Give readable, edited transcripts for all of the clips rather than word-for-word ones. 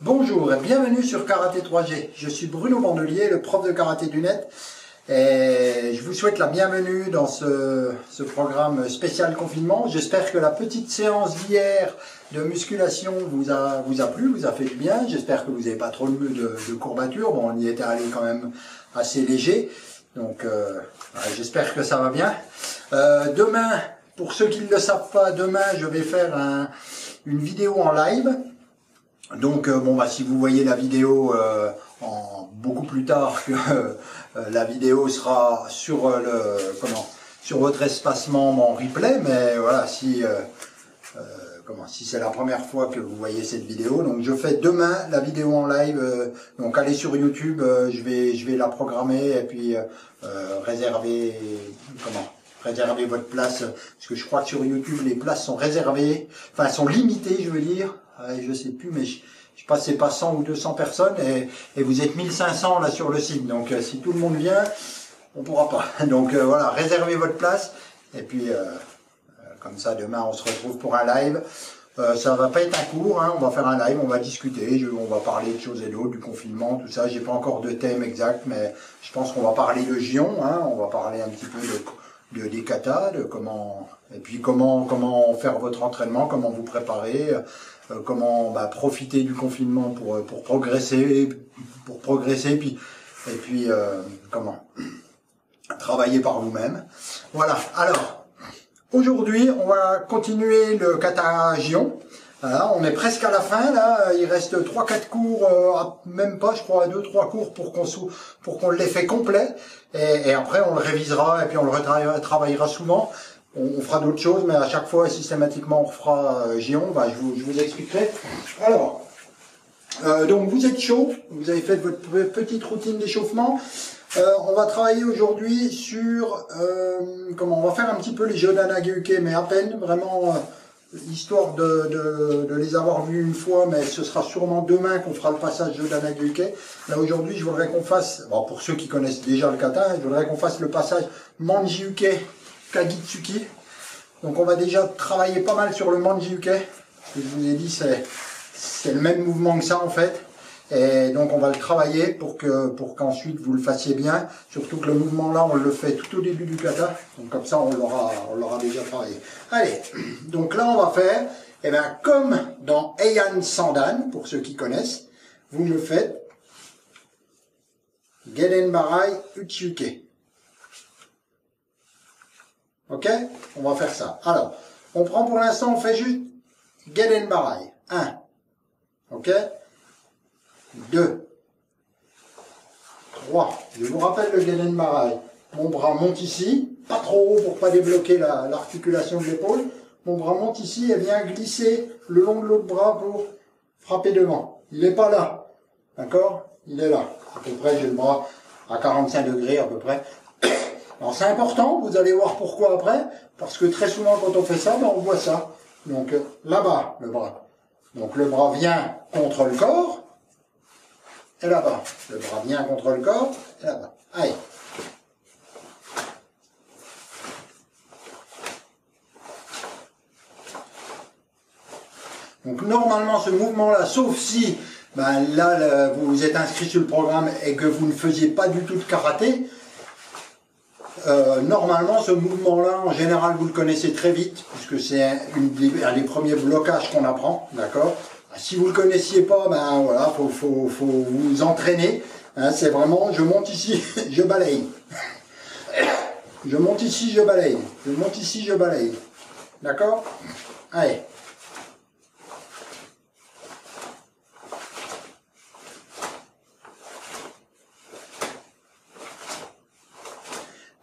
Bonjour et bienvenue sur Karaté 3G. Je suis Bruno Bandelier, le prof de karaté du net. Et je vous souhaite la bienvenue dans ce programme spécial confinement. J'espère que la petite séance d'hier de musculation vous a plu, vous a fait du bien. J'espère que vous n'avez pas trop de courbatures. Bon, on y était allé quand même assez léger. Donc, j'espère que ça va bien. Demain, pour ceux qui ne le savent pas, demain, je vais faire une vidéo en live. Donc, si vous voyez la vidéo beaucoup plus tard, que la vidéo sera sur sur votre espace membre en replay. Mais voilà, si c'est la première fois que vous voyez cette vidéo, donc je fais demain la vidéo en live, donc allez sur YouTube, je vais la programmer et puis réserver votre place, parce que je crois que sur YouTube les places sont réservées, enfin sont limitées, je veux dire, je sais plus, mais je pense c'est pas 100 ou 200 personnes et vous êtes 1500 là sur le site, donc si tout le monde vient, on pourra pas. Donc voilà, réservez votre place et puis comme ça, demain, on se retrouve pour un live. Ça va pas être un cours, hein. On va faire un live, on va discuter, on va parler de choses et d'autres, du confinement, tout ça. J'ai pas encore de thème exact, mais je pense qu'on va parler de Jion, hein. On va parler un petit peu des katas, de comment faire votre entraînement, comment vous préparer, comment profiter du confinement pour progresser, puis comment travailler par vous-même. Voilà. Alors. Aujourd'hui, on va continuer le kata Jion. On est presque à la fin, là. Il reste 3-4 cours, même pas, je crois, 2-3 cours pour qu'on l'ait fait complet. Et après, on le révisera et puis on le retravaillera souvent. On fera d'autres choses, mais à chaque fois, systématiquement, on refera Jion. Je vous expliquerai. Alors, donc vous êtes chaud. Vous avez fait votre petite routine d'échauffement. On va travailler aujourd'hui sur on va faire un petit peu les Jodan Age Uke, mais à peine, vraiment histoire de les avoir vus une fois, mais ce sera sûrement demain qu'on fera le passage Jodan Age Uke. Là aujourd'hui, je voudrais qu'on fasse, pour ceux qui connaissent déjà le kata, je voudrais qu'on fasse le passage Manji Uke, Kagi Tsuki. Donc on va déjà travailler pas mal sur le Manji Uke. Ce que je vous ai dit, c'est le même mouvement que ça en fait. Et donc on va le travailler pour qu'ensuite vous le fassiez bien, surtout que le mouvement là on le fait tout au début du kata, donc comme ça on l'aura déjà travaillé. Allez, donc là on va faire, comme dans Heian Sandan, pour ceux qui connaissent, vous me faites Gedan Barai Uchi Uke. Ok, on va faire ça. Alors, on prend pour l'instant, on fait juste Gedan Barai, 1, ok, 2, 3, je vous rappelle le Gedan Barai, mon bras monte ici, pas trop haut pour pas débloquer l'articulation de l'épaule, mon bras monte ici et vient glisser le long de l'autre bras pour frapper devant, il n'est pas là, d'accord, il est là, à peu près j'ai le bras à 45 degrés à peu près. Alors c'est important, vous allez voir pourquoi après, parce que très souvent quand on fait ça, on voit ça, donc là-bas le bras, donc le bras vient contre le corps, et là-bas, le bras bien contre le corps, et là-bas. Allez. Donc normalement, ce mouvement-là, sauf si vous vous êtes inscrit sur le programme et que vous ne faisiez pas du tout de karaté, normalement, ce mouvement-là, en général, vous le connaissez très vite, puisque c'est un des premiers blocages qu'on apprend, d'accord ? Si vous ne le connaissiez pas, faut vous entraîner. Hein, c'est vraiment, je monte ici, je balaye. Je monte ici, je balaye. Je monte ici, je balaye. D'accord? Allez.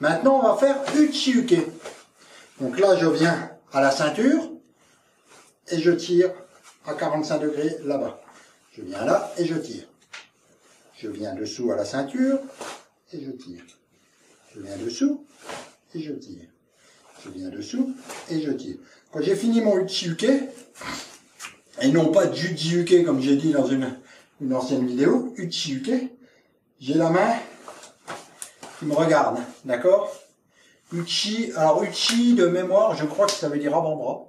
Maintenant, on va faire Uchi Uke. Donc là, je viens à la ceinture et je tire à 45 degrés là-bas. Je viens là et je tire. Je viens dessous à la ceinture et je tire. Je viens dessous et je tire. Je viens dessous et je tire. Quand j'ai fini mon Uchi Uke, et non pas Juji Uke comme j'ai dit dans une ancienne vidéo, Uchi Uke, j'ai la main qui me regarde, d'accord? Uchi, alors Uchi de mémoire, je crois que ça veut dire avant-bras.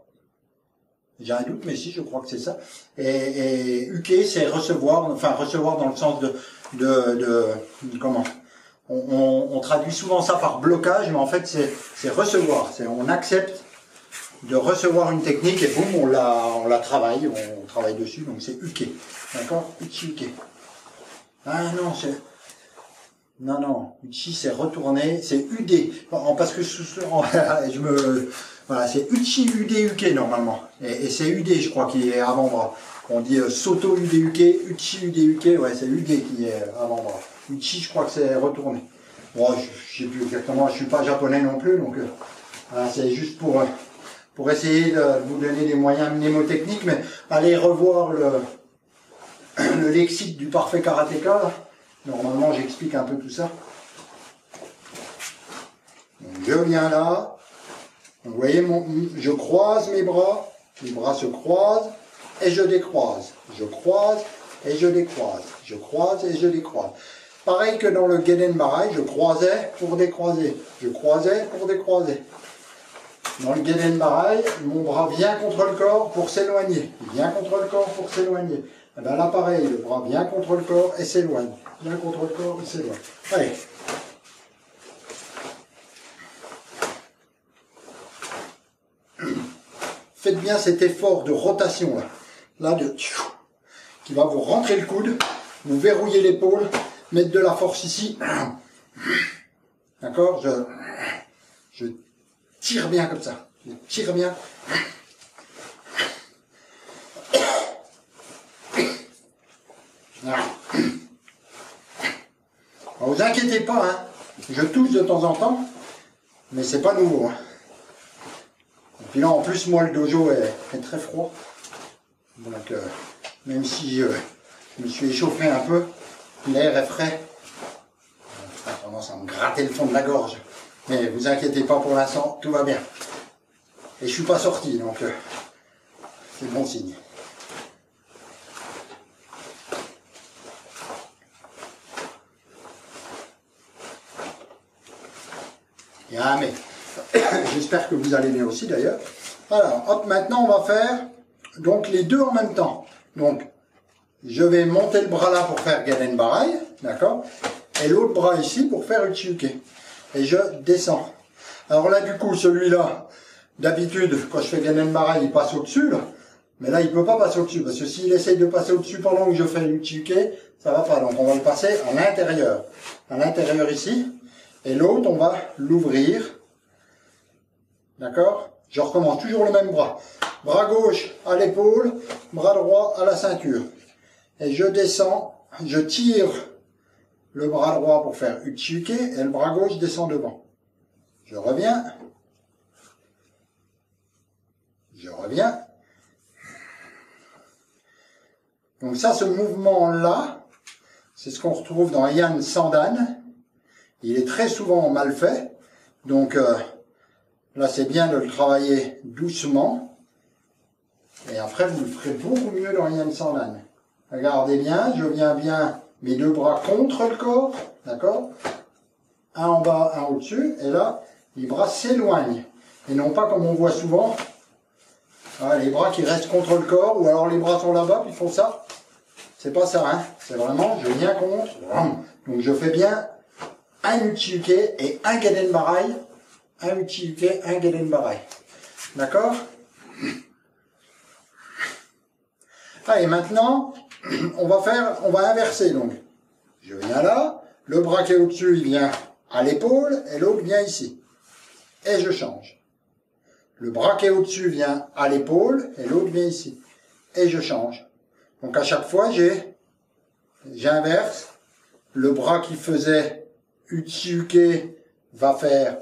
J'ai un doute, mais si, je crois que c'est ça. Et Uke, c'est recevoir, enfin recevoir dans le sens de comment? On traduit souvent ça par blocage, mais en fait c'est recevoir. C'est on accepte de recevoir une technique et boum, on la travaille, on travaille dessus. Donc c'est Uke, d'accord? Uchi Uke. Ah non, c'est non, Uchi c'est retourné, c'est Ude. Parce que je me voilà, c'est Uchi Ude Uke normalement. Et c'est Ude, je crois, qui est avant-bras. On dit Soto Ude Uke, Uchi Ude Uke, ouais, c'est Ude qui est avant-bras. Uchi, je crois que c'est retourné. Bon, je sais plus exactement, je suis pas japonais non plus, donc c'est juste pour essayer de vous donner des moyens mnémotechniques, mais allez revoir le lexique du parfait karatéka. Normalement, j'explique un peu tout ça. Donc, je viens là. Donc, vous voyez, je croise mes bras se croisent et je décroise. Je croise et je décroise. Je croise et je décroise. Pareil que dans le Gedan Barai, je croisais pour décroiser. Je croisais pour décroiser. Dans le Gedan Barai, mon bras vient contre le corps pour s'éloigner. Il vient contre le corps pour s'éloigner. Et bien là, pareil, le bras vient contre le corps et s'éloigne. Vient contre le corps et s'éloigne. Allez. Faites bien cet effort de rotation là. Là, qui va vous rentrer le coude, vous verrouiller l'épaule. Mettre de la force ici, d'accord, je tire bien comme ça, je tire bien. Alors, vous inquiétez pas, hein. Je touche de temps en temps, mais c'est pas nouveau. Hein. Et puis là, en plus, moi, le dojo est très froid, donc même si je me suis échauffé un peu, l'air est frais. Ça a tendance à me gratter le fond de la gorge. Mais vous inquiétez pas pour l'instant, tout va bien. Et je suis pas sorti, donc c'est bon signe. Et ah mais, j'espère que vous allez bien aussi d'ailleurs. Voilà, hop, maintenant on va faire donc les deux en même temps. Donc, je vais monter le bras là pour faire Gedan Barai, d'accord? Et l'autre bras ici pour faire Uchi Uke. Et je descends. Alors là, du coup, celui-là, d'habitude, quand je fais Gedan Barai, il passe au-dessus, là. Mais là, il peut pas passer au-dessus, parce que s'il essaye de passer au-dessus pendant que je fais Uchi Uke, ça va pas. Donc on va le passer à l'intérieur. À l'intérieur ici. Et l'autre, on va l'ouvrir. D'accord? Je recommence toujours le même bras. Bras gauche à l'épaule, bras droit à la ceinture. Et je descends, je tire le bras droit pour faire Uchi Uke et le bras gauche descend devant. Je reviens. Je reviens. Donc ça, ce mouvement-là, c'est ce qu'on retrouve dans Heian Sandan. Il est très souvent mal fait. Donc là, c'est bien de le travailler doucement. Et après, vous le ferez beaucoup mieux dans Heian Sandan. Regardez bien, je viens bien mes deux bras contre le corps, d'accord? Un en bas, un au-dessus, et là, les bras s'éloignent. Et non pas comme on voit souvent, les bras qui restent contre le corps, ou alors les bras sont là-bas, puis ils font ça. C'est pas ça, hein? C'est vraiment, je viens contre, donc je fais bien un Uchi Uke et un Gedan Barai, un Uchi Uke, un Gedan Barai. D'accord? Allez, maintenant, on va inverser donc. Je viens là, le bras qui est au-dessus, il vient à l'épaule, et l'autre vient ici. Et je change. Le bras qui est au-dessus vient à l'épaule, et l'autre vient ici. Et je change. Donc à chaque fois, j'inverse. Le bras qui faisait Uchi Uke va faire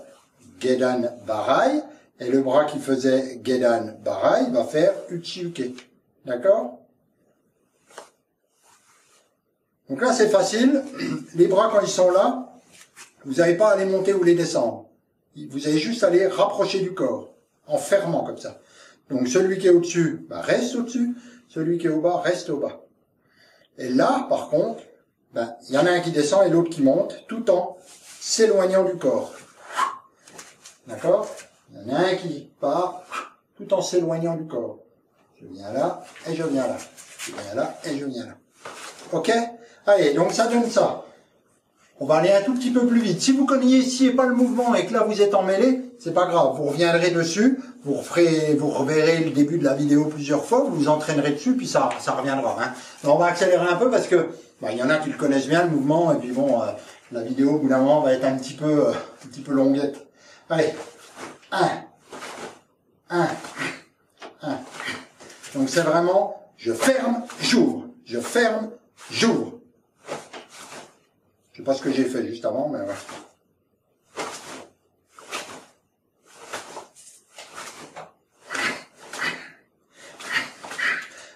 Gedan Barai, et le bras qui faisait Gedan Barai va faire Uchi Uke. D'accord? Donc là, c'est facile. Les bras, quand ils sont là, vous n'avez pas à les monter ou les descendre. Vous avez juste à les rapprocher du corps, en fermant comme ça. Donc celui qui est au-dessus, bah, reste au-dessus. Celui qui est au bas, reste au bas. Et là, par contre, il y en a un qui descend et l'autre qui monte, tout en s'éloignant du corps. D'accord? Il y en a un qui part, tout en s'éloignant du corps. Je viens là, et je viens là. Je viens là, et je viens là. Ok? Allez, donc ça donne ça. On va aller un tout petit peu plus vite. Si vous connaissiez pas le mouvement et que là vous êtes emmêlé, c'est pas grave. Vous reviendrez dessus, vous reverrez le début de la vidéo plusieurs fois, vous vous entraînerez dessus, puis ça reviendra. Hein. Alors on va accélérer un peu parce que il y en a qui le connaissent bien le mouvement, et puis bon, la vidéo au bout d'un moment va être un petit peu longuette. Allez, 1, 1, 1. Donc c'est vraiment je ferme, j'ouvre, je ferme, j'ouvre. Je sais pas ce que j'ai fait juste avant, mais voilà.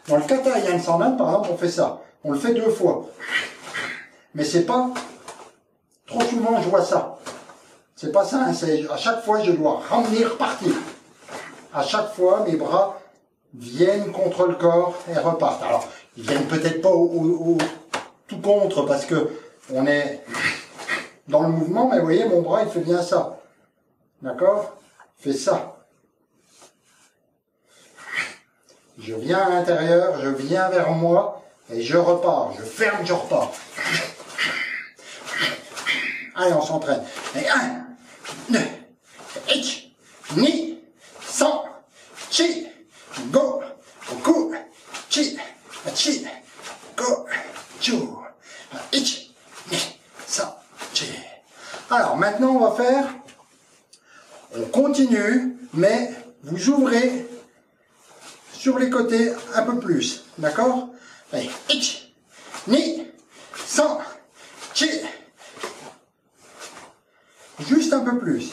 Dans le kata Heian Sandan, par exemple, on fait ça. On le fait deux fois. Mais c'est pas... Trop souvent, je vois ça. C'est pas ça, hein. À chaque fois, je dois ramener, repartir. À chaque fois, mes bras viennent contre le corps et repartent. Alors, ils viennent peut-être pas au tout contre, parce que on est dans le mouvement, mais vous voyez, mon bras, il fait bien ça. D'accord? Il fait ça. Je viens à l'intérieur, je viens vers moi, et je repars. Je ferme, je repars. Allez, on s'entraîne. Et 1, 2, ich, ni, san, chi, go, ku, chi, chi, go, chu, ich. Alors maintenant on va faire, on continue, mais vous ouvrez sur les côtés un peu plus, d'accord? Allez, ich, ni, san, chi, juste un peu plus.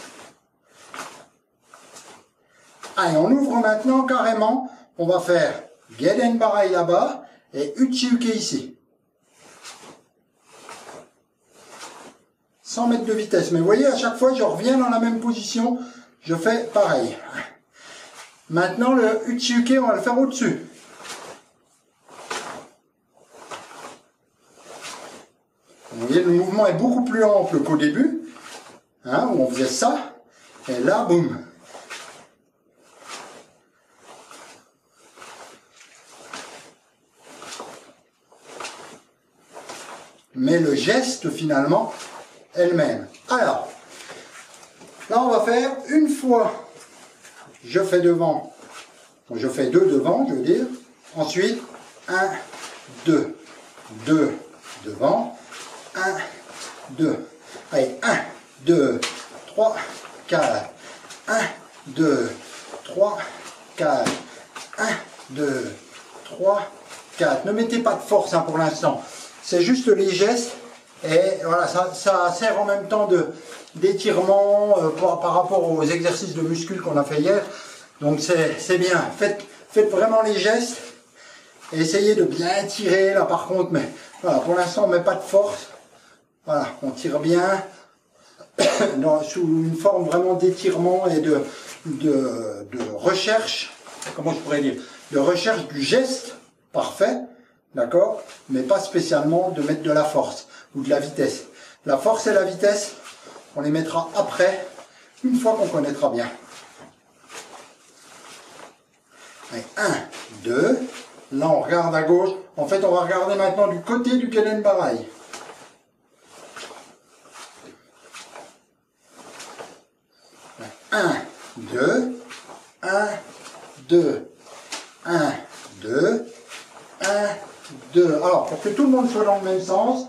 Allez, on ouvre maintenant carrément, on va faire Gedan Barai là-bas et Uchi Uke ici. Sans mettre de vitesse, mais vous voyez, à chaque fois je reviens dans la même position, je fais pareil. Maintenant le Uchi Uke, on va le faire au-dessus. Vous voyez, le mouvement est beaucoup plus ample qu'au début, hein, où on faisait ça, et là, boum. Mais le geste, finalement, elle-même. Alors, là on va faire une fois, je fais devant, bon, je fais deux devant, je veux dire, ensuite, 1, 2, 2 devant, 1, 2, allez, 1, 2, 3, 4, 1, 2, 3, 4, 1, 2, 3, 4, ne mettez pas de force hein, pour l'instant, c'est juste les gestes. Et voilà, ça sert en même temps d'étirement par rapport aux exercices de muscles qu'on a fait hier. Donc c'est bien. Faites vraiment les gestes. Et essayez de bien tirer là par contre. Mais voilà, pour l'instant on ne met pas de force. Voilà, on tire bien. Sous une forme vraiment d'étirement et de recherche. Comment je pourrais dire? De recherche du geste parfait. D'accord? Mais pas spécialement de mettre de la force. Ou de la vitesse. La force et la vitesse, on les mettra après, une fois qu'on connaîtra bien. Allez, 1, 2, là on regarde à gauche, en fait on va regarder maintenant du côté du Gedan Barai. Allez, 1, 2, 1, 2, 1, 2, 1, 2. Alors, pour que tout le monde soit dans le même sens,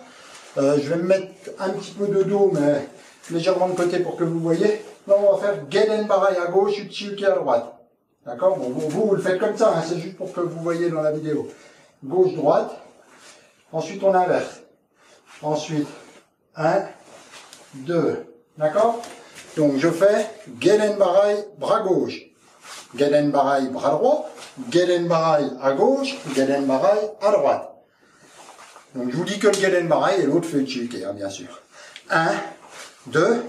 je vais me mettre un petit peu de dos, mais légèrement de côté pour que vous voyez. Là, on va faire Gedan Barai à gauche, Uchi Uke à droite. D'accord? Bon, vous le faites comme ça, hein, c'est juste pour que vous voyez dans la vidéo. Gauche, droite. Ensuite, on inverse. Ensuite, 1, 2. D'accord? Donc, je fais Gedan Barai, bras gauche. Gedan Barai, bras droit. Gedan Barai à gauche, Gedan Barai à droite. Donc je vous dis que le Gedan Barai et l'autre fait Uchi Uke, hein, bien sûr. 1, 2,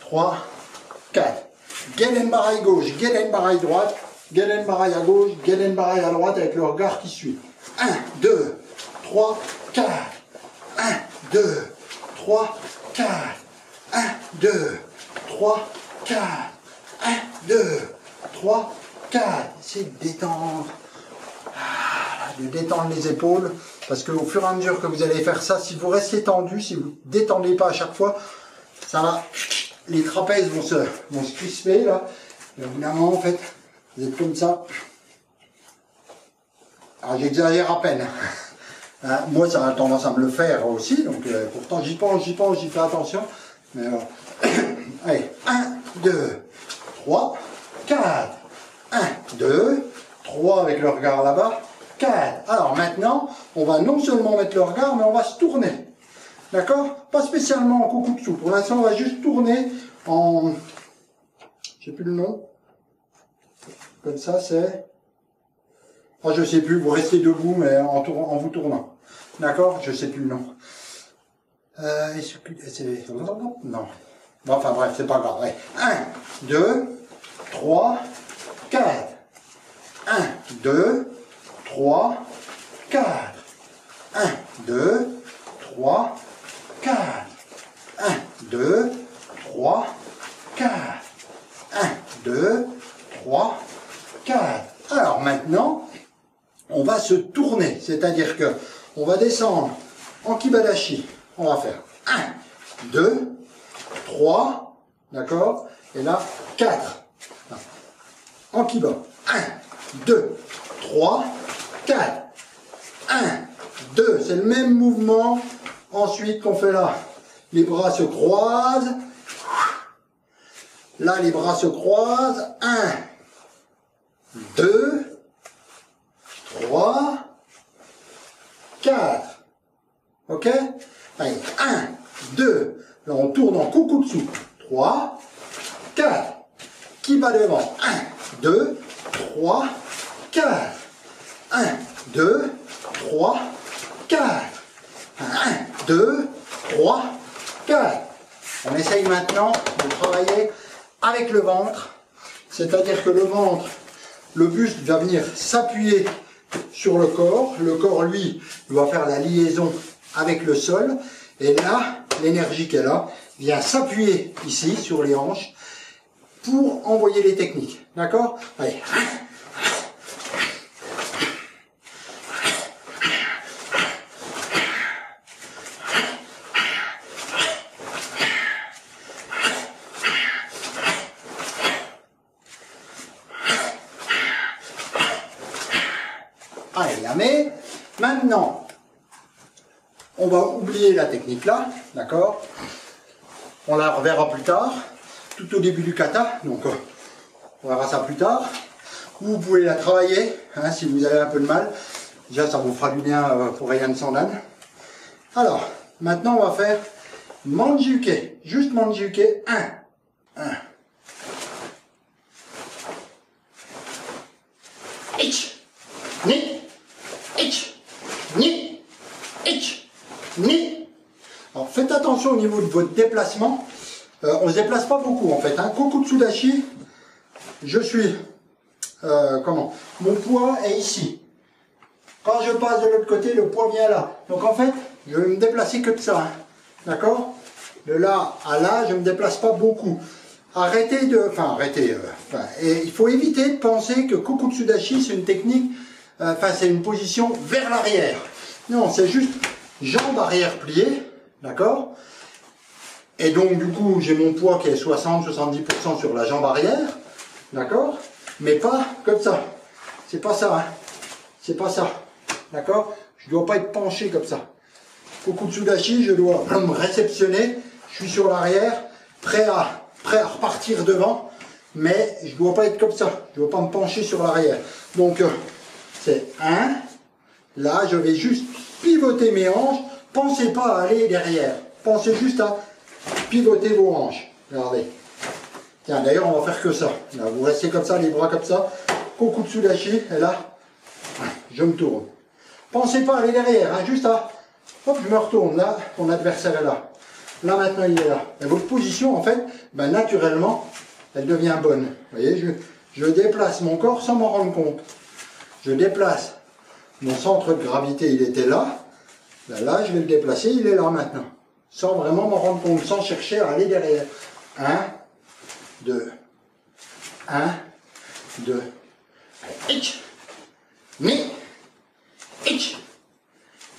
3, 4. Gedan Barai gauche, Gedan Barai droite, Gedan Barai à gauche, Gedan Barai à droite avec le regard qui suit. 1, 2, 3, 4. 1, 2, 3, 4. 1, 2, 3, 4. 1, 2, 3, 4. Essayez de détendre. de détendre les épaules, parce qu'au fur et à mesure que vous allez faire ça, si vous restez tendu, si vous ne détendez pas à chaque fois, ça va, les trapèzes vont se crisper là, et évidemment en fait, vous êtes comme ça. Alors j'exagère à peine, hein, moi ça a tendance à me le faire aussi, donc pourtant j'y fais attention, mais alors, allez, 1, 2, 3, 4, 1, 2, 3 avec le regard là-bas, 4, alors maintenant, on va non seulement mettre le regard, mais on va se tourner, d'accord? Pas spécialement en kokutsu, pour l'instant on va juste tourner en, je sais plus le nom, comme ça c'est... Oh, je sais plus, vous restez debout, mais en vous tournant. D'accord? Je sais plus le nom. Non. Bon, enfin bref, c'est pas grave. Ouais. 1, 2, 3, 4. 1, 2, 3, 4. 1, 2, 3, 4. 1, 2, 3, 4. 1, 2, 3, 4. Alors maintenant... on va se tourner, c'est-à-dire que on va descendre en Kiba Dachi. On va faire 1, 2, 3, d'accord? Et là, 4. En Kiba. 1, 2, 3, 4. 1, 2. C'est le même mouvement. Ensuite, qu'on fait là. Les bras se croisent. Là, les bras se croisent. 1, 2, 3, 4, ok? Allez, 1, 2, là on tourne en kokutsu, 3, 4, kiba devant, 1, 2, 3, 4, 1, 2, 3, 4, 1, 2, 3, 4. On essaye maintenant de travailler avec le ventre, c'est-à-dire que le ventre, le buste va venir s'appuyer sur le corps lui doit faire la liaison avec le sol et là l'énergie qu'elle a vient s'appuyer ici sur les hanches pour envoyer les techniques, d'accord? Allez, d'accord, on la reverra plus tard, tout au début du kata, donc on verra ça plus tard, vous pouvez la travailler, hein, si vous avez un peu de mal, déjà ça vous fera du bien pour Heian Sandan. Alors, maintenant on va faire Manji Uke, juste Manji Uke, 1, 1, ich, ni, ich, ni, ich, ni. Alors faites attention au niveau de votre déplacement, on ne se déplace pas beaucoup en fait, hein. Kokutsu Dachi, je suis, mon poids est ici, quand je passe de l'autre côté, le poids vient là, donc en fait, je vais me déplacer que de ça, hein. D'accord? De là à là, je ne me déplace pas beaucoup, et il faut éviter de penser que Kokutsu Dachi c'est une technique, c'est une position vers l'arrière, non, c'est juste jambe arrière pliée, d'accord? Et donc, du coup, j'ai mon poids qui est 60-70% sur la jambe arrière, d'accord? Mais pas comme ça. C'est pas ça, hein? C'est pas ça, d'accord? Je dois pas être penché comme ça. Kokutsu Dachi, je dois me réceptionner, je suis sur l'arrière, prêt à repartir devant, mais je dois pas être comme ça, je dois pas me pencher sur l'arrière. Donc, c'est 1, là, je vais juste pivoter mes hanches. Pensez pas à aller derrière, pensez juste à pivoter vos hanches. Regardez. Tiens, d'ailleurs, on va faire que ça. Là, vous restez comme ça, les bras comme ça. Kokutsu Dachi, et là, je me tourne. Pensez pas à aller derrière, hein, juste à... Hop, je me retourne, là, mon adversaire est là. Là, maintenant, il est là. Et votre position, en fait, ben, naturellement, elle devient bonne. Vous voyez, je déplace mon corps sans m'en rendre compte. Je déplace. Mon centre de gravité, il était là. Là, je vais le déplacer, il est là maintenant. Sans vraiment m'en rendre compte, sans chercher à aller derrière. 1, 2, 1, 2. Hitch, ni,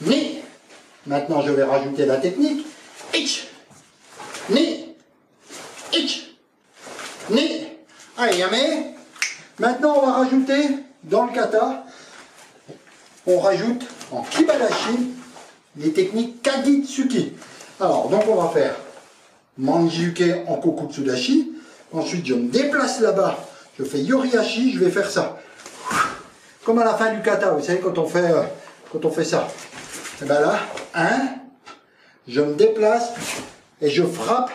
Ni. Maintenant, je vais rajouter la technique. Ich. Ni. Ich. Ni. Allez, yamé. Maintenant, on va rajouter dans le kata, on rajoute en Kiba Dachi les techniques Kagi Tsuki. Alors, donc on va faire Manji Uke en Kokutsu Dachi. Ensuite, je me déplace là-bas, je fais Yori Ashi, je vais faire ça. Comme à la fin du kata, vous savez, quand on fait ça. Et bien là, je me déplace et je frappe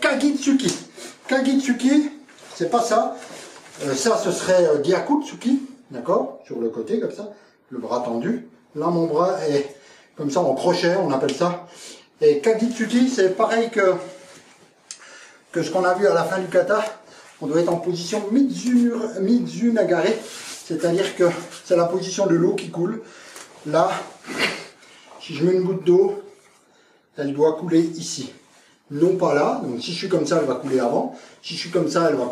Kagi Tsuki. Kagi Tsuki, c'est pas ça. Ça, ce serait Gyaku Tsuki, d'accord? Sur le côté, comme ça, le bras tendu. Là, mon bras est comme ça en crochet, on appelle ça. Et Kagi Tsuki, c'est pareil que ce qu'on a vu à la fin du kata. On doit être en position Mizunagare, c'est-à-dire que c'est la position de l'eau qui coule. Là, si je mets une goutte d'eau, elle doit couler ici. Non pas là, donc si je suis comme ça, elle va couler avant. Si je suis comme ça, elle va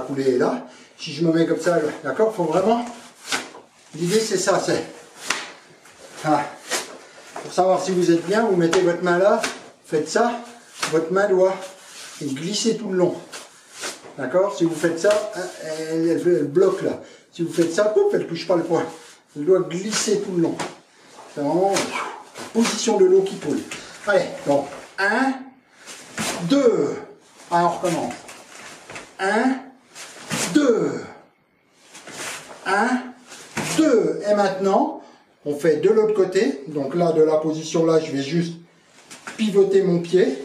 couler là. Si je me mets comme ça, d'accord, faut vraiment... L'idée c'est ça, c'est... Ah. Pour savoir si vous êtes bien, vous mettez votre main là, faites ça, votre main doit glisser tout le long. D'accord? Si vous faites ça, elle bloque là. Si vous faites ça, pouf, elle ne touche pas le point. Elle doit glisser tout le long. C'est vraiment la position de l'eau qui coule. Allez, donc, 1, 2, allez, on recommence. 1, 2, 1, 2. Et maintenant, on fait de l'autre côté. Donc là, de la position là, je vais juste pivoter mon pied.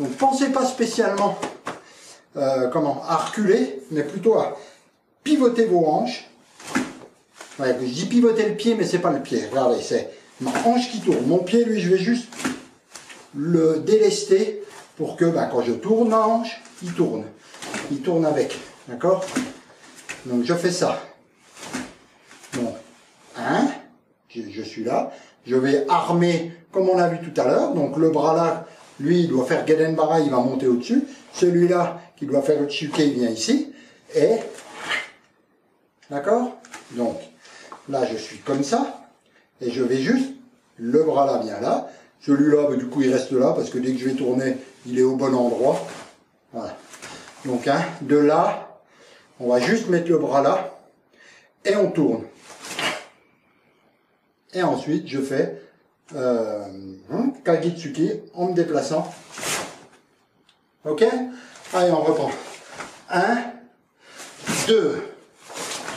Donc pensez pas spécialement à reculer, mais plutôt à pivoter vos hanches. Ouais, je dis pivoter le pied, mais c'est pas le pied. Regardez, c'est ma hanche qui tourne. Mon pied, lui, je vais juste le délester pour que quand je tourne ma hanche, il tourne avec. D'accord? Donc je fais ça. Bon, je suis là. Je vais armer comme on a vu tout à l'heure. Donc le bras là, lui, il doit faire Gedan Barai, il va monter au-dessus. Celui-là, qui doit faire Uchi Uke, il vient ici. Et... D'accord? Donc, là, je suis comme ça. Et je vais juste... Le bras là vient là. Celui-là, du coup, il reste là, parce que dès que je vais tourner, il est au bon endroit. Voilà. Donc, de là, on va juste mettre le bras là. Et on tourne. Et ensuite, je fais... Kagi Tsuki en me déplaçant. Ok? Allez, on reprend. 1, 2,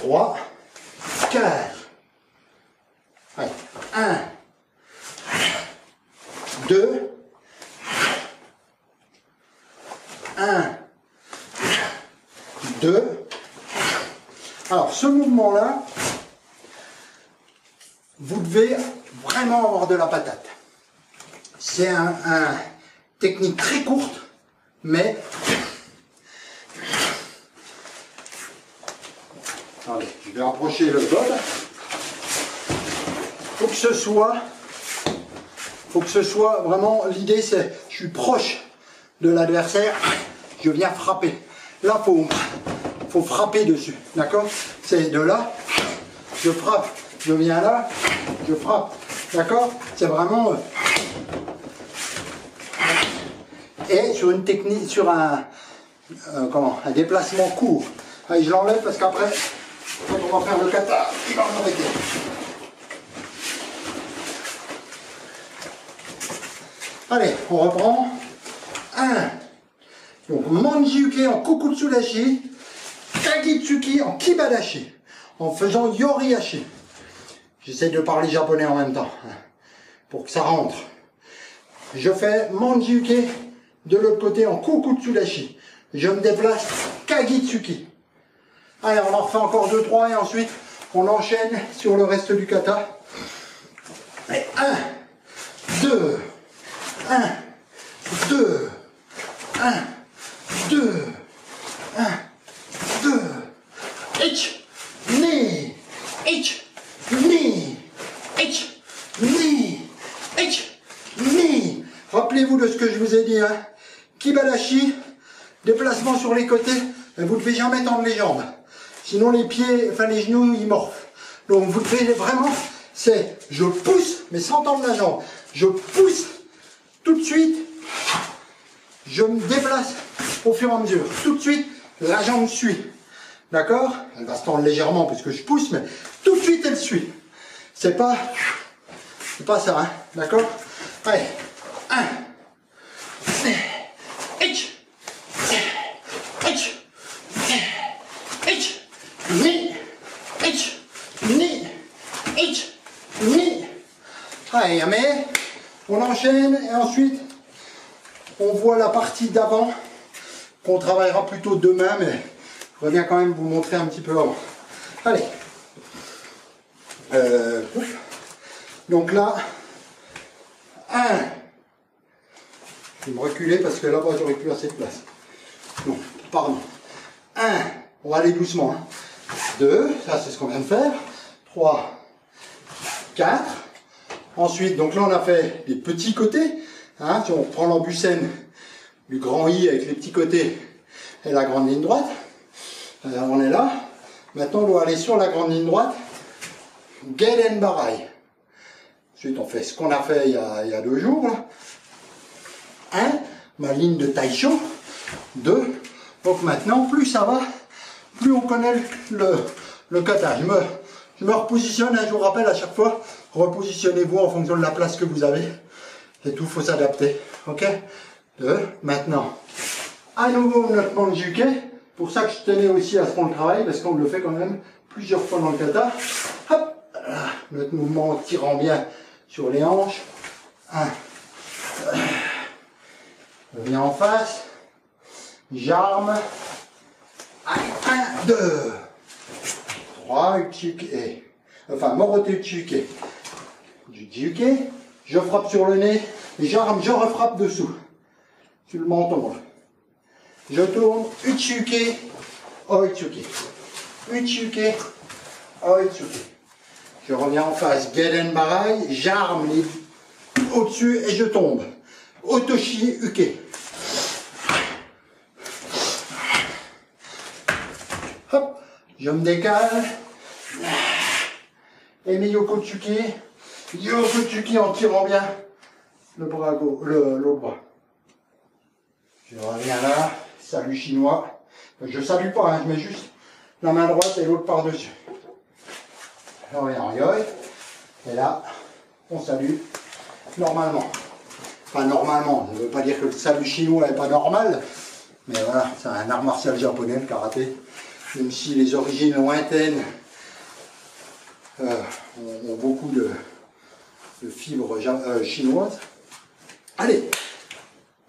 3, 4. Allez. 1, 2, 1, 2. Alors, ce mouvement-là, vous devez vraiment avoir de la patate. C'est un technique très courte, mais... Allez, je vais rapprocher le bol. Faut que ce soit vraiment... L'idée, c'est je suis proche de l'adversaire, je viens frapper. Là, faut frapper dessus, d'accord? C'est de là, je frappe, je viens là, je frappe, d'accord? C'est vraiment... Et sur une technique, sur un déplacement court. Allez, je l'enlève parce qu'après, quand on va faire le kata, il va m'embêter. Allez, on reprend. 1. Donc Manji Uke en Kokutsu Dachi, Kagi Tsuki en Kiba Dachi, en faisant Yori Ashi. J'essaie de parler japonais en même temps, pour que ça rentre. Je fais Manji Uke de l'autre côté en Kokutsu Dachi. Je me déplace Kagi Tsuki. Allez, on en refait encore 2-3 et ensuite on enchaîne sur le reste du kata. Et 1, 2, 1, 2, 1, 2, 1, 2, ich, ni, ich, ni, ich, ni, ich, ni. Rappelez-vous de ce que je vous ai dit, Kiba Dachi, déplacement sur les côtés, vous ne devez jamais tendre les jambes. Sinon les genoux, ils morphent. Donc vous devez vraiment c'est je pousse, mais sans tendre la jambe. Je pousse tout de suite, je me déplace au fur et à mesure. Tout de suite, la jambe suit. D'accord? Elle va se tendre légèrement parce que je pousse, mais tout de suite elle suit. C'est pas ça, hein? D'accord? Allez, 1, Allez, mais on enchaîne et ensuite on voit la partie d'avant qu'on travaillera plutôt demain, mais je reviens quand même vous montrer un petit peu avant. Allez. Donc là, 1. Je vais me reculer parce que là-bas j'aurais plus assez de place. Non, pardon. 1. On va aller doucement. 2. Ça c'est ce qu'on vient de faire. 3. 4. Ensuite, donc là on a fait les petits côtés, hein, si on reprend l'ambucène du grand I avec les petits côtés et la grande ligne droite, on est là. Maintenant on doit aller sur la grande ligne droite, Gedan Barai. Ensuite on fait ce qu'on a fait il y a 2 jours. 1, ma ligne de Taisho. 2, donc maintenant plus ça va, plus on connaît le kata. Je me repositionne, hein, je vous rappelle à chaque fois, repositionnez-vous en fonction de la place que vous avez. C'est tout, il faut s'adapter. Ok? Maintenant, à nouveau notre Manji Uke. Pour ça que je tenais aussi à ce qu'on le travaille, parce qu'on le fait quand même plusieurs fois dans le kata. Hop! Notre mouvement en tirant bien sur les hanches. 1. Je viens en face. J'arme. 1, 2. 3, Uchi Uke. Enfin, Morote Uchi Uke. Uchi Uke, je frappe sur le nez, j'arme, je refrappe dessous. Tu le menton. Je tourne, Uchi Uke, Oi Tsuki. Uchi Uke, Oi Tsuki. Je reviens en face, Gedan Barai, j'arme au-dessus et je tombe. Otoshi Uke. Hop, je me décale. Et mes Yoko Tsuki en tirant bien le bras gauche, l'autre bras. Je reviens là, salut chinois. Je salue pas, hein, je mets juste la main droite et l'autre par-dessus. Je reviens en yoi. Et là, on salue normalement. Enfin, normalement, ça ne veut pas dire que le salut chinois n'est pas normal. Mais voilà, c'est un art martial japonais, le karaté. Même si les origines lointaines ont beaucoup de fibres chinoises. Allez,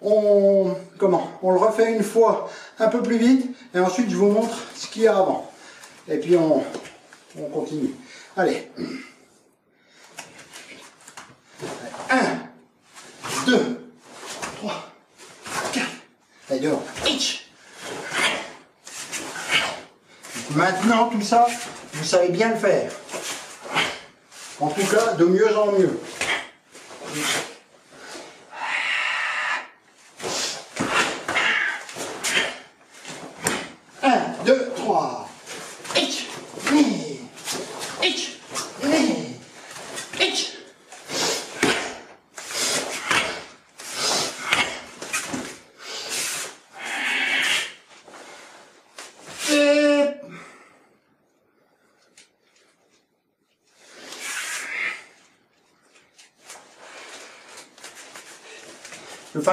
on le refait une fois un peu plus vite et ensuite je vous montre ce qu'il y a avant. Et puis on continue. Allez. 1, 2, 3, 4. Allez, dehors. Maintenant, tout ça, vous savez bien le faire. En tout cas, de mieux en mieux.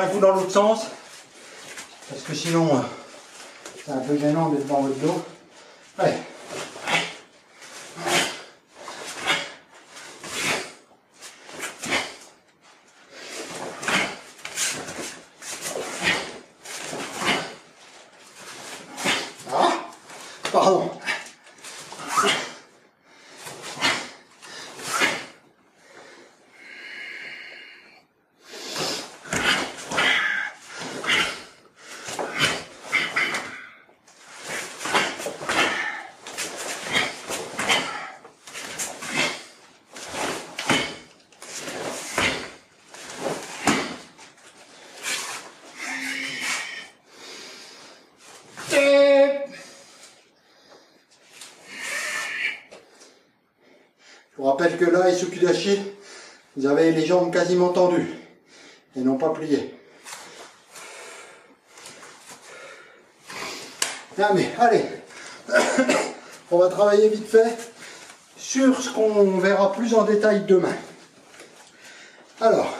Un coup dans l'autre sens parce que sinon c'est un peu gênant d'être dans le dos. Allez. Ah, pardon. rappelle que là, Oi Dachi, vous avez les jambes quasiment tendues et non pas pliées. Ah mais, allez, on va travailler vite fait sur ce qu'on verra plus en détail demain. Alors,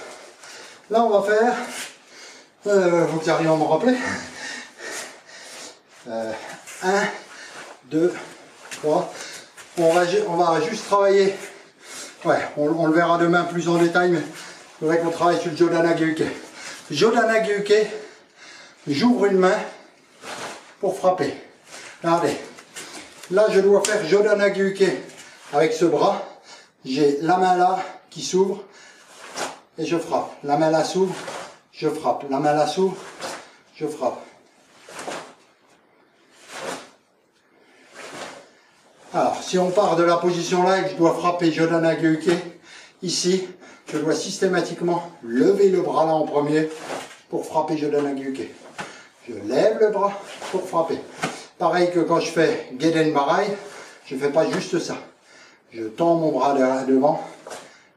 là on va faire, faut que j'arrive à m'en rappeler, 1, 2, 3, on va juste travailler, ouais, on le verra demain plus en détail, mais il faudrait qu'on travaille sur le Jodan Age Uke. Jodan Age Uke, j'ouvre une main pour frapper. Regardez, là je dois faire Jodan Age Uke avec ce bras, j'ai la main là qui s'ouvre, et je frappe. La main là s'ouvre, je frappe. La main là s'ouvre, je frappe. Alors, si on part de la position là et que je dois frapper Jodan Age Uke, ici, je dois systématiquement lever le bras là en premier pour frapper Jodan Age Uke. Je lève le bras pour frapper. Pareil que quand je fais Gedan Barai, je ne fais pas juste ça. Je tends mon bras devant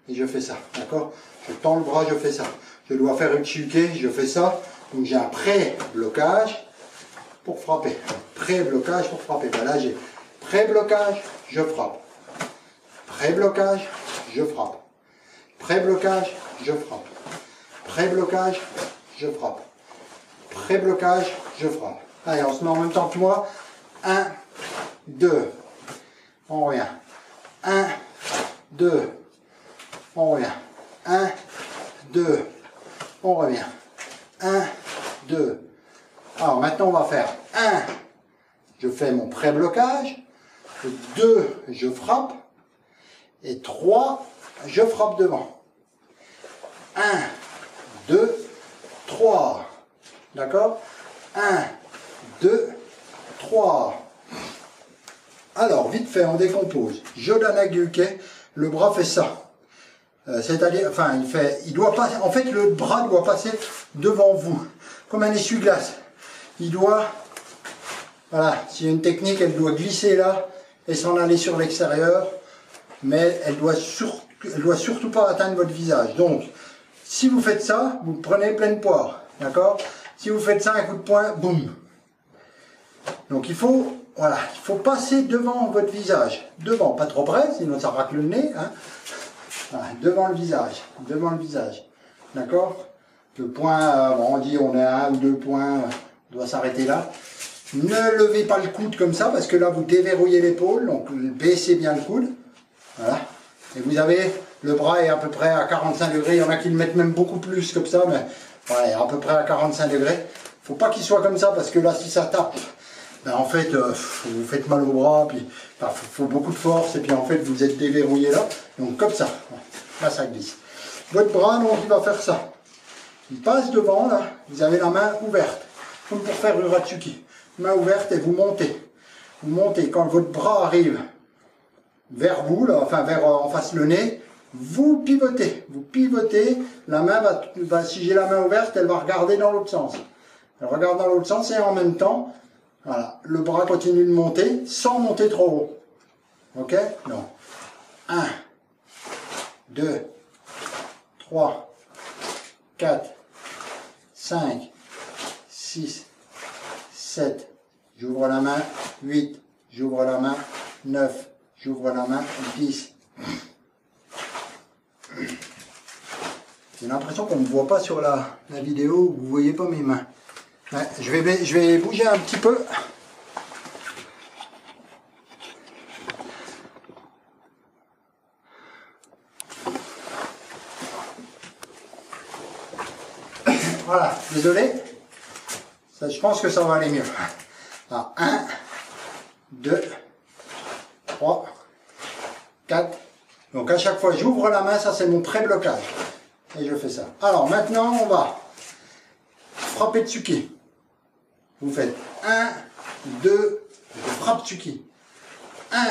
et je fais ça, d'accord? Je tends le bras, je fais ça. Je dois faire Uchi Uke, je fais ça. Donc j'ai un pré-blocage pour frapper. Pré-blocage pour frapper. Ben là j'ai pré-blocage, je frappe. Pré-blocage, je frappe. Pré-blocage, je frappe. Pré-blocage, je frappe. Pré-blocage, je frappe. Allez, on se met en même temps que moi. 1, 2, on revient. 1, 2, on revient. 1, 2, on revient, 1, 2, alors maintenant on va faire 1, je fais mon pré-blocage, 2, je frappe, et 3, je frappe devant, 1, 2, 3, d'accord, 1, 2, 3, alors vite fait on décompose, Jodan Age Uke, le bras fait ça, c'est-à-dire, enfin, il doit passer, en fait, le bras doit passer devant vous, comme un essuie-glace. Il doit, voilà, s'il y a une technique, elle doit glisser là et s'en aller sur l'extérieur, mais elle doit surtout pas atteindre votre visage. Donc, si vous faites ça, vous prenez pleine poire, d'accord? Si vous faites ça, un coup de poing, boum. Donc, il faut, voilà, il faut passer devant votre visage, devant, pas trop près, sinon ça racle le nez, hein. Voilà, devant le visage, d'accord? Le point, on dit on est à 1 ou 2 points, on doit s'arrêter là. Ne levez pas le coude comme ça, parce que là vous déverrouillez l'épaule, donc baissez bien le coude, voilà. Et vous avez, le bras est à peu près à 45 degrés, il y en a qui le mettent même beaucoup plus comme ça, mais voilà, à peu près à 45 degrés. Faut pas qu'il soit comme ça, parce que là si ça tape, ben en fait, vous faites mal au bras, puis ben, faut beaucoup de force, et puis en fait, vous êtes déverrouillé là, donc comme ça, là ça glisse. Votre bras, donc il va faire ça. Il passe devant, là, vous avez la main ouverte, comme pour faire le Ratsuki. Main ouverte et vous montez. Vous montez, quand votre bras arrive vers vous, là, enfin vers en face le nez, vous pivotez. Vous pivotez, la main va si j'ai la main ouverte, elle va regarder dans l'autre sens. Elle regarde dans l'autre sens et en même temps, voilà, le bras continue de monter, sans monter trop haut. Ok? Non. 1, 2, 3, 4, 5, 6, 7, j'ouvre la main, 8, j'ouvre la main, 9, j'ouvre la main, 10. J'ai l'impression qu'on ne me voit pas sur la vidéo, vous ne voyez pas mes mains. Ouais, je vais bouger un petit peu. Voilà, désolé. Ça, je pense que ça va aller mieux. Alors, 1, 2, 3, 4. Donc à chaque fois, j'ouvre la main, ça c'est mon pré-blocage. Et je fais ça. Alors maintenant, on va frapper Tsuki. Vous faites 1, 2, je frappe Tsuki. 1,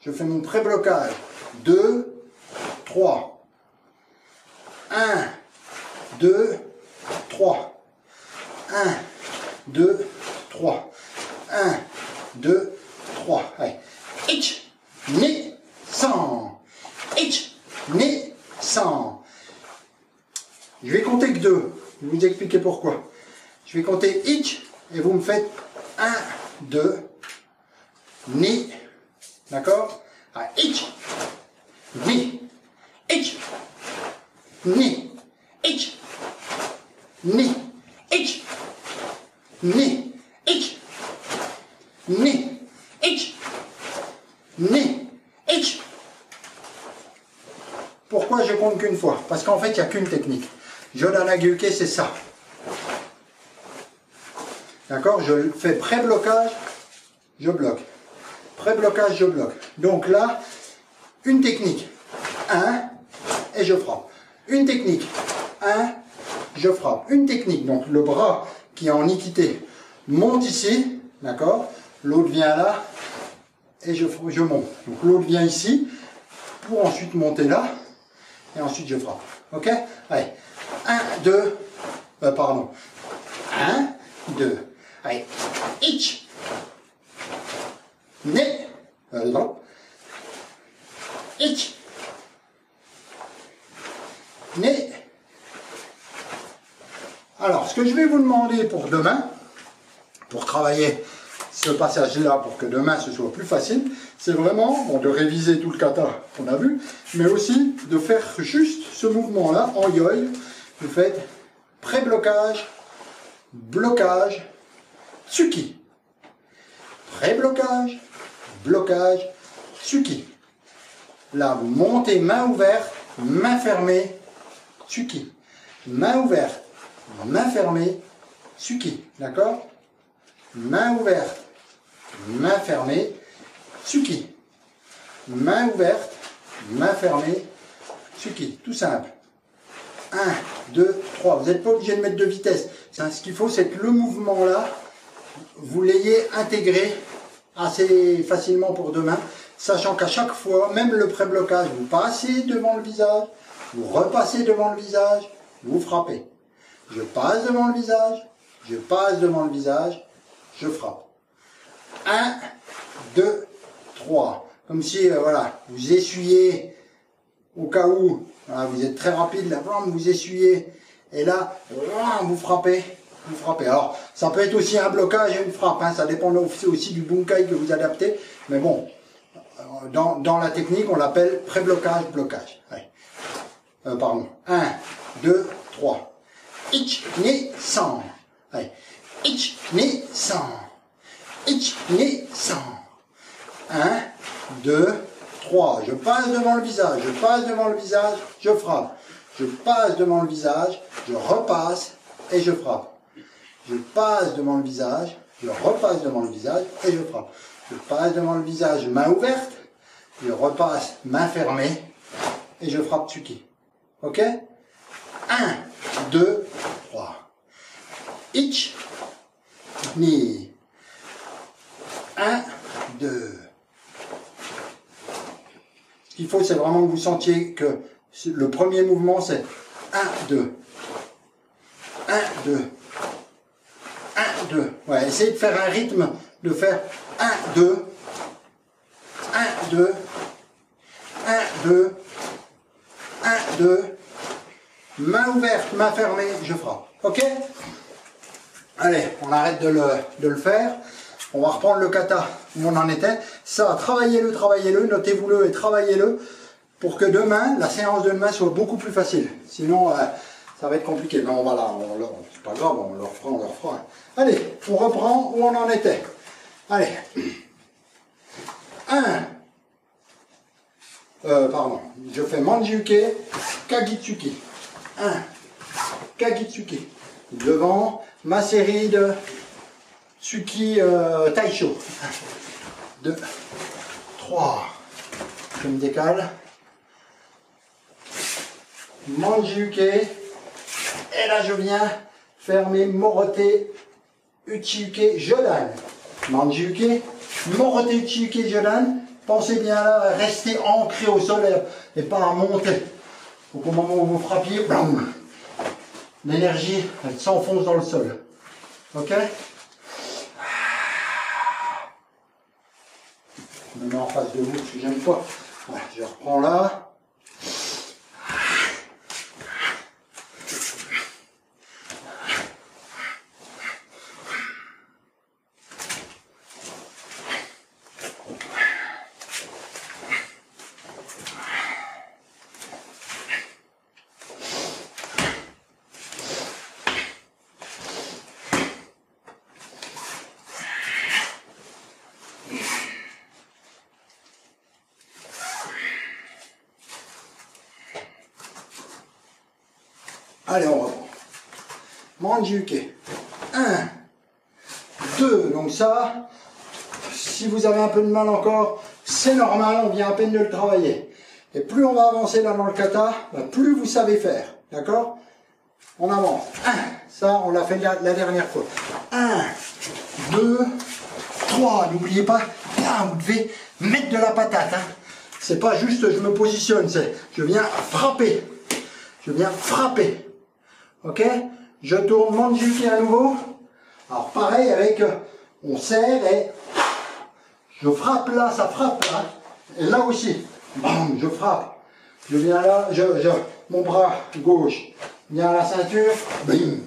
je fais mon pré-blocage. 2, 3. 1, 2, 3. 1, 2, 3. 1, 2, 3. Allez. Ichi, ni, san. naissant. Je vais compter que 2. Je vais vous expliquer pourquoi. Je vais compter ich et vous me faites 1, 2, ni. D'accord? Ah, ich, ni, ich, ni, ich, ni, ich, ni, ich, ni, ich, ni, ich. Pourquoi je compte qu'une fois? Parce qu'en fait, il n'y a qu'une technique. Jodan Age Uke, c'est ça. D'accord? Je fais pré-blocage, je bloque. Pré-blocage, je bloque. Donc là, une technique. 1, et je frappe. Une technique. 1, je frappe. Une technique. Donc le bras qui est en équité monte ici. D'accord? L'autre vient là, et je monte. Donc l'autre vient ici, pour ensuite monter là, et ensuite je frappe. Ok? Allez. 1, 2, pardon. 1, 2. Allez. Ich. Né, non, ich, né. Alors, ce que je vais vous demander pour demain, pour travailler ce passage-là, pour que demain ce soit plus facile, c'est vraiment bon, de réviser tout le kata qu'on a vu, mais aussi de faire juste ce mouvement-là en yoi. Vous faites pré-blocage, blocage, tsuki. Pré-blocage, blocage, tsuki. Là, vous montez main ouverte, main fermée, tsuki. Main ouverte, main fermée, tsuki. D'accord? Main ouverte, main fermée, tsuki. Main ouverte, main fermée, tsuki. Tout simple. 1, 2, 3. Vous n'êtes pas obligé de mettre de vitesse. Ce qu'il faut, c'est que le mouvement-là, vous l'ayez intégré assez facilement pour demain, sachant qu'à chaque fois, même le pré-blocage, vous passez devant le visage, vous repassez devant le visage, vous frappez. Je passe devant le visage, je passe devant le visage, je frappe. 1, 2, 3. Comme si, voilà, vous essuyez, au cas où, voilà, vous êtes très rapide, la flamme, vous essuyez, et là, vous frappez. Vous frappez. Alors, ça peut être aussi un blocage et une frappe, hein, ça dépend aussi du bunkai que vous adaptez, mais bon, dans la technique, on l'appelle pré-blocage, blocage. Ouais. Pardon. 1, 2, 3. Ich, ni, san. Ouais. Ich, ni, san. Ich, ni, san. 1, 2, 3. Je passe devant le visage, je passe devant le visage, je frappe. Je passe devant le visage, je repasse et je frappe. Je passe devant le visage, je repasse devant le visage et je frappe. Je passe devant le visage, main ouverte, je repasse, main fermée et je frappe tsuki. Ok? 1, 2, 3. Ich, ni. 1, 2. Ce qu'il faut, c'est vraiment que vous sentiez que le premier mouvement, c'est 1, 2. 1, 2. 1, 2. Ouais, essayez de faire un rythme, de faire 1, 2, 1, 2, 1, 2, 1, 2, main ouverte, main fermée, je frappe. Ok? Allez, on arrête de le faire. On va reprendre le kata où on en était. Ça, travaillez-le, notez-vous-le et travaillez-le pour que demain, la séance de demain soit beaucoup plus facile. Sinon, ça va être compliqué. Non, voilà, c'est pas grave, on le refera, Allez, on reprend où on en était. Allez. 1, pardon, je fais Manji Uke, Kagi Tsuki. 1, Kagi Tsuki. Devant ma série de Tsuki Taisho. 2, 3. Je me décale. Manji Uke. Et là, je viens faire mes Morote Uchi Uke Jodan. Manji Uke, Morote Uchi Uke Jodan. Pensez bien là, restez ancré au sol et pas à monter. Donc au moment où vous frappiez, l'énergie, elle s'enfonce dans le sol. Ok? Je me mets en face de vous, parce que j'aime pas. Voilà, je reprends là. Allez, on reprend. Manji Uke. 1, 2, donc ça, si vous avez un peu de mal encore, c'est normal, on vient à peine de le travailler. Et plus on va avancer là dans le kata, plus vous savez faire, d'accord? On avance. 1, ça on l'a fait la dernière fois. 1, 2, 3, n'oubliez pas, vous devez mettre de la patate. Hein. C'est pas juste je me positionne, c'est je viens frapper. Je viens frapper. Ok? Je tourne Manji Uke à nouveau. Alors pareil avec, on serre et je frappe là, ça frappe là. Et là aussi, bam, je frappe. Je viens là, mon bras gauche vient à la ceinture, bim.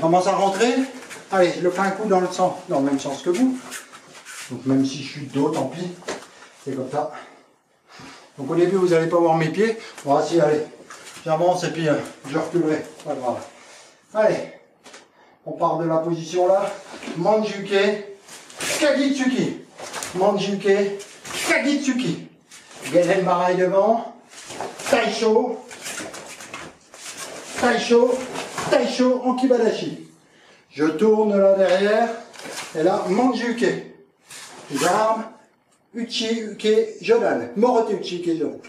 Commence à rentrer. Allez, je le fais un coup dans le sens, dans le même sens que vous. Donc même si je suis de dos, tant pis. C'est comme ça. Donc au début, vous n'allez pas voir mes pieds. Bon, ah, si, allez, j'avance et puis je reculerai. Pas grave. Allez, on part de la position là. Manji Uke, Kagi Tsuki. Manji Uke, Kagi Tsuki. Gedan Barai devant. Taisho. Taisho. Taisho en Kiba Dachi. Je tourne là derrière. Et là, Manji Uke. J'arme. Uchi Uke Jodan. Morote Uchi Uke Jodan.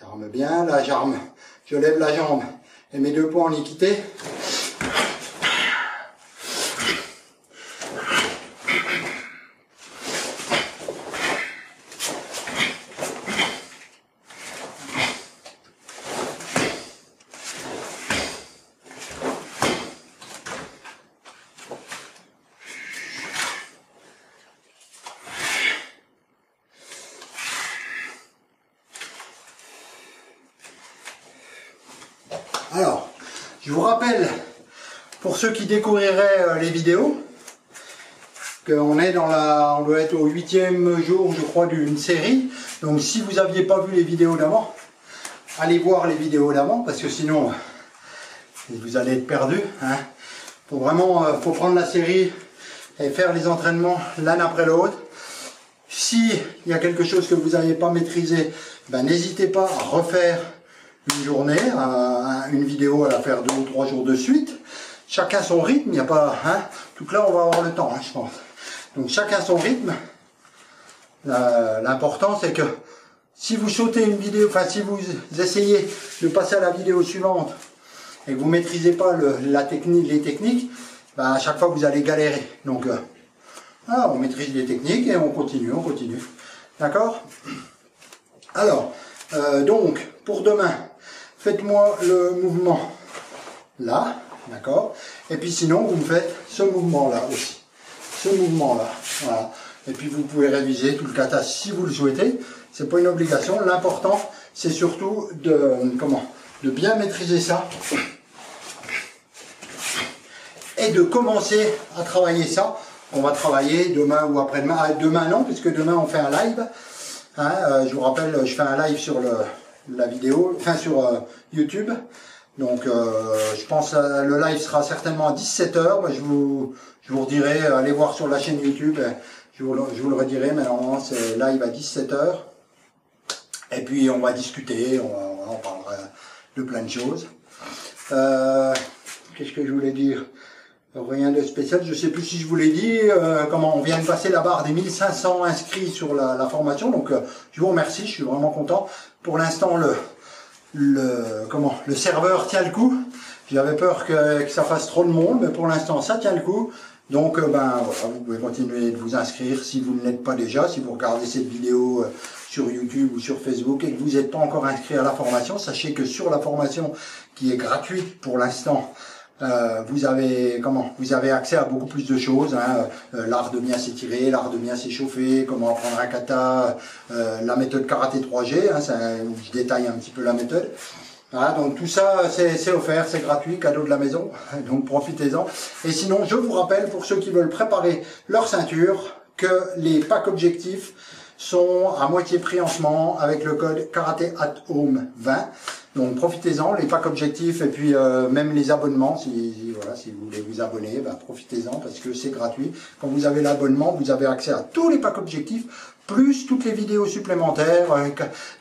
J'arme bien. Là, j'arme. Je lève la jambe. Et mes deux poings en équité. Ceux qui découvriraient les vidéos, qu'on est dans la, on doit être au 8e jour, je crois, d'une série. Donc, si vous n'aviez pas vu les vidéos d'avant, allez voir les vidéos d'avant, parce que sinon, vous allez être perdu. Hein. Faut vraiment, faut prendre la série et faire les entraînements l'un après l'autre. Si il y a quelque chose que vous n'avez pas maîtrisé, ben, n'hésitez pas à refaire une journée, une vidéo à la faire 2 ou 3 jours de suite. Chacun son rythme, il n'y a pas... Hein, tout là, on va avoir le temps, hein, je pense. Donc, chacun son rythme. L'important, c'est que si vous sautez une vidéo, enfin, si vous essayez de passer à la vidéo suivante et que vous ne maîtrisez pas les techniques, bah, à chaque fois, vous allez galérer. Donc, on maîtrise les techniques et on continue, on continue. D'accord? Alors, donc, pour demain, faites-moi le mouvement là. D'accord? Et puis sinon, vous me faites ce mouvement-là aussi. Ce mouvement-là. Voilà. Et puis vous pouvez réviser tout le kata si vous le souhaitez. C'est pas une obligation. L'important, c'est surtout de, de bien maîtriser ça. Et de commencer à travailler ça. On va travailler demain ou après-demain. Ah, demain non, puisque demain on fait un live. Hein, je vous rappelle, je fais un live sur la vidéo, enfin sur YouTube. Donc je pense que le live sera certainement à 17h, mais je vous redirai, allez voir sur la chaîne YouTube, je vous le redirai, mais normalement c'est live à 17h. Et puis on va discuter, on parlera de plein de choses. Qu'est-ce que je voulais dire? Rien de spécial, je ne sais plus si je vous l'ai dit, comment on vient de passer la barre des 1500 inscrits sur la formation, donc je vous remercie, je suis vraiment content. Pour l'instant le serveur tient le coup. J'avais peur que ça fasse trop de monde, mais pour l'instant ça tient le coup. Donc ben voilà, vous pouvez continuer de vous inscrire si vous ne l'êtes pas déjà, si vous regardez cette vidéo sur YouTube ou sur Facebook et que vous n'êtes pas encore inscrit à la formation. Sachez que sur la formation qui est gratuite pour l'instant, Vous avez accès à beaucoup plus de choses, hein, l'art de bien s'étirer, l'art de bien s'échauffer, comment apprendre un kata, la méthode karaté 3G, hein, ça, je détaille un petit peu la méthode. Voilà, donc tout ça c'est offert, c'est gratuit, cadeau de la maison, donc profitez-en. Et sinon je vous rappelle, pour ceux qui veulent préparer leur ceinture, que les packs objectifs sont à moitié prix en ce moment avec le code Karaté at Home 20. Donc profitez-en, les packs objectifs et puis même les abonnements, si vous voulez vous abonner, bah, profitez-en parce que c'est gratuit. Quand vous avez l'abonnement, vous avez accès à tous les packs objectifs, plus toutes les vidéos supplémentaires,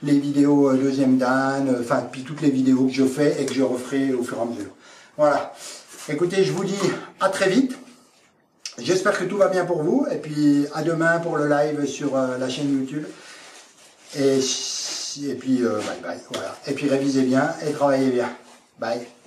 les vidéos deuxième dan, enfin puis toutes les vidéos que je fais et que je referai au fur et à mesure. Voilà, écoutez, je vous dis à très vite. J'espère que tout va bien pour vous, et puis à demain pour le live sur la chaîne YouTube, et puis bye bye, voilà, et puis révisez bien, et travaillez bien, bye.